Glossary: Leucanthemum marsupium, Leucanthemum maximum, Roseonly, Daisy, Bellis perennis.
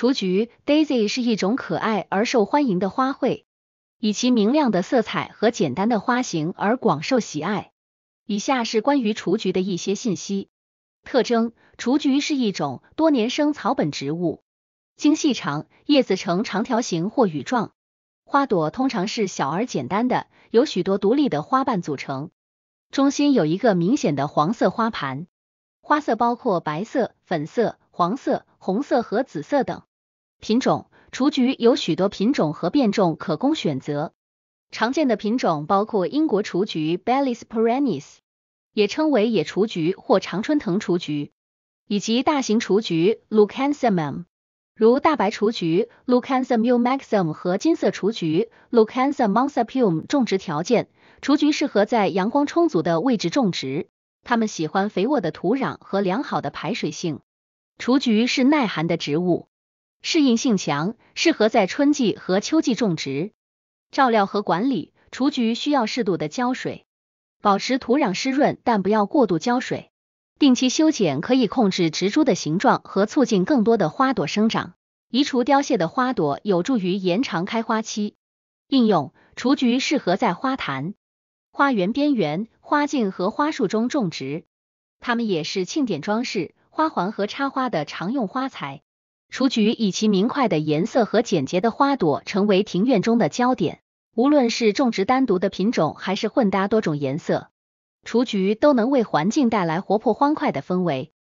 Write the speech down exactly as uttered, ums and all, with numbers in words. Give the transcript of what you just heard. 雏菊 Daisy 是一种可爱而受欢迎的花卉，以其明亮的色彩和简单的花型而广受喜爱。以下是关于雏菊的一些信息。特征：雏菊是一种多年生草本植物，茎细长，叶子呈长条形或羽状，花朵通常是小而简单的，由许多独立的花瓣组成，中心有一个明显的黄色花盘，花色包括白色、粉色、黄色、红色和紫色等。品种：雏菊有许多品种和变种可供选择，常见的品种包括英国雏菊 Bellis perennis， 也称为野雏菊或常春藤雏菊，以及大型雏菊 Leucanthemum， 如大白雏菊 Leucanthemum maximum 和金色雏菊 Leucanthemum marsupium。 种植条件：雏菊适合在阳光充足的位置种植，它们喜欢肥沃的土壤和良好的排水性。雏菊是耐寒的植物，适应性强，适合在春季和秋季种植。照料和管理：雏菊需要适度的浇水，保持土壤湿润，但不要过度浇水。定期修剪可以控制植株的形状和促进更多的花朵生长。移除凋谢的花朵有助于延长开花期。应用：雏菊适合在花坛、花园边缘、花茎和花束中种植，它们也是庆典装饰、花环和插花的常用花材。雏菊以其明快的颜色和简洁的花朵成为庭院中的焦点，无论是种植单独的品种还是混搭多种颜色，雏菊都能为环境带来活泼欢快的氛围。